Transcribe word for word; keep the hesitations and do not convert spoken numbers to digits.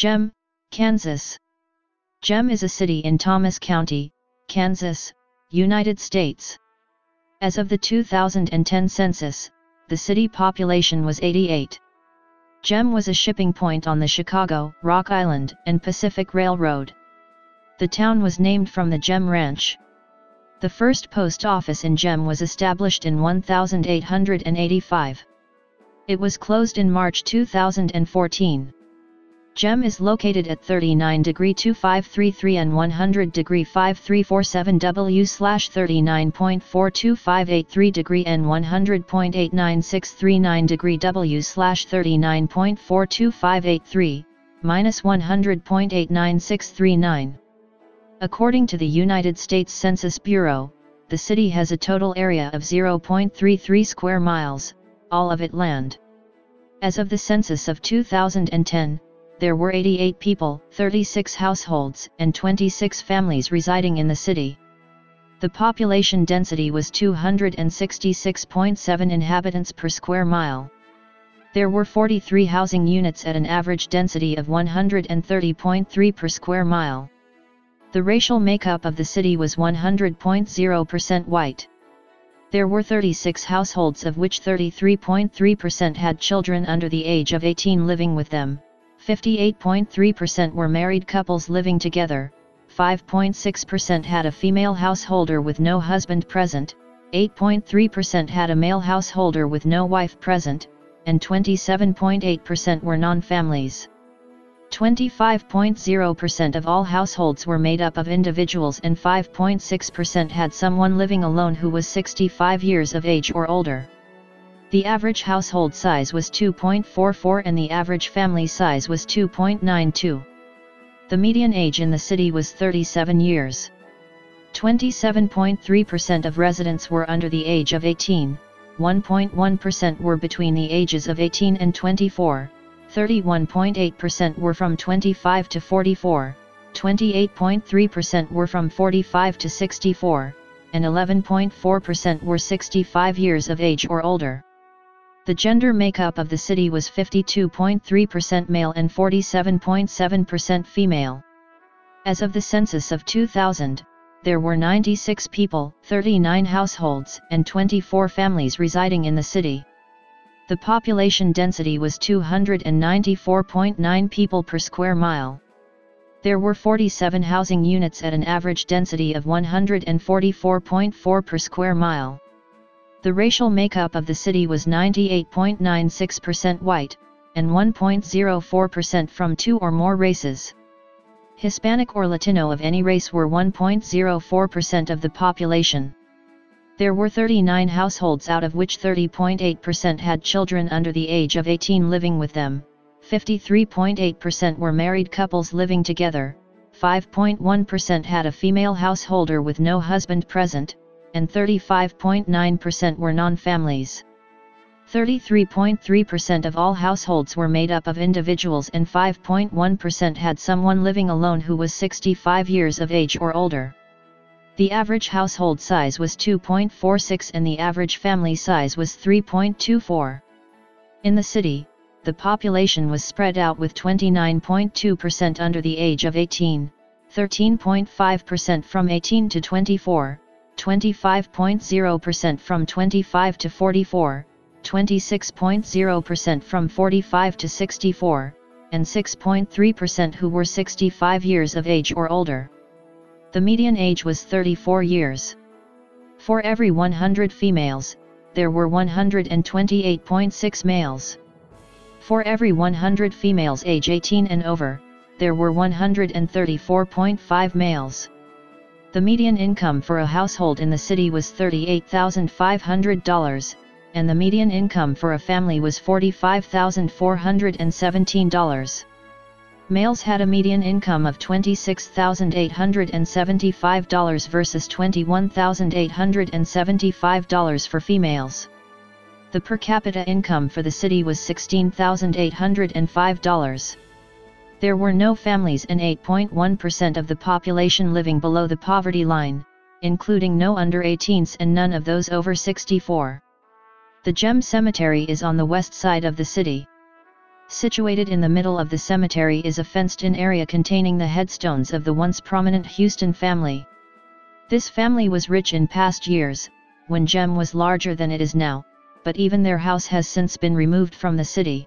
Gem, Kansas. Gem is a city in Thomas County, Kansas, United States. As of the two thousand ten census, the city population was eighty-eight. Gem was a shipping point on the Chicago, Rock Island, and Pacific Railroad. The town was named from the Gem Ranch. The first post office in Gem was established in eighteen eighty-five. It was closed in March two thousand fourteen. Gem is located at thirty-nine degrees two five three three and one hundred degrees five three four seven W slash thirty-nine point four two five eight three degree and one hundred point eight nine six three nine degree W slash thirty-nine point four two five eight three, minus one hundred point eight nine six three nine. According to the United States Census Bureau, the city has a total area of zero point three three square miles, all of it land. As of the census of two thousand ten, there were eighty-eight people, thirty-six households, and twenty-six families residing in the city. The population density was two hundred sixty-six point seven inhabitants per square mile. There were forty-three housing units at an average density of one hundred thirty point three per square mile. The racial makeup of the city was one hundred point zero percent white. There were thirty-six households, of which thirty-three point three percent had children under the age of eighteen living with them, fifty-eight point three percent were married couples living together, five point six percent had a female householder with no husband present, eight point three percent had a male householder with no wife present, and twenty-seven point eight percent were non-families. twenty-five point zero percent of all households were made up of individuals and five point six percent had someone living alone who was sixty-five years of age or older. The average household size was two point four four and the average family size was two point nine two. The median age in the city was thirty-seven years. twenty-seven point three percent of residents were under the age of eighteen, one point one percent were between the ages of eighteen and twenty-four. thirty-one point eight percent were from twenty-five to forty-four, twenty-eight point three percent were from forty-five to sixty-four, and eleven point four percent were sixty-five years of age or older. The gender makeup of the city was fifty-two point three percent male and forty-seven point seven percent female. As of the census of two thousand, there were ninety-six people, thirty-nine households, and twenty-four families residing in the city. The population density was two hundred ninety-four point nine people per square mile. There were forty-seven housing units at an average density of one hundred forty-four point four per square mile. The racial makeup of the city was ninety-eight point nine six percent white, and one point zero four percent from two or more races. Hispanic or Latino of any race were one point zero four percent of the population. There were thirty-nine households, out of which thirty point eight percent had children under the age of eighteen living with them, fifty-three point eight percent were married couples living together, five point one percent had a female householder with no husband present, and thirty-five point nine percent were non-families. thirty-three point three percent of all households were made up of individuals and five point one percent had someone living alone who was sixty-five years of age or older. The average household size was two point four six and the average family size was three point two four. In the city, the population was spread out with twenty-nine point two percent under the age of eighteen, thirteen point five percent from eighteen to twenty-four, twenty-five point zero percent from twenty-five to forty-four, twenty-six point zero percent from forty-five to sixty-four, and six point three percent who were sixty-five years of age or older. The median age was thirty-four years. For every one hundred females, there were one hundred twenty-eight point six males. For every one hundred females age eighteen and over, there were one hundred thirty-four point five males. The median income for a household in the city was thirty-eight thousand five hundred dollars, and the median income for a family was forty-five thousand four hundred seventeen dollars. Males had a median income of twenty-six thousand eight hundred seventy-five dollars versus twenty-one thousand eight hundred seventy-five dollars for females. The per capita income for the city was sixteen thousand eight hundred five dollars. There were no families and eight point one percent of the population living below the poverty line, including no under eighteens and none of those over sixty-four. The Gem Cemetery is on the west side of the city. Situated in the middle of the cemetery is a fenced-in area containing the headstones of the once prominent Houston family. This family was rich in past years, when Gem was larger than it is now, but even their house has since been removed from the city.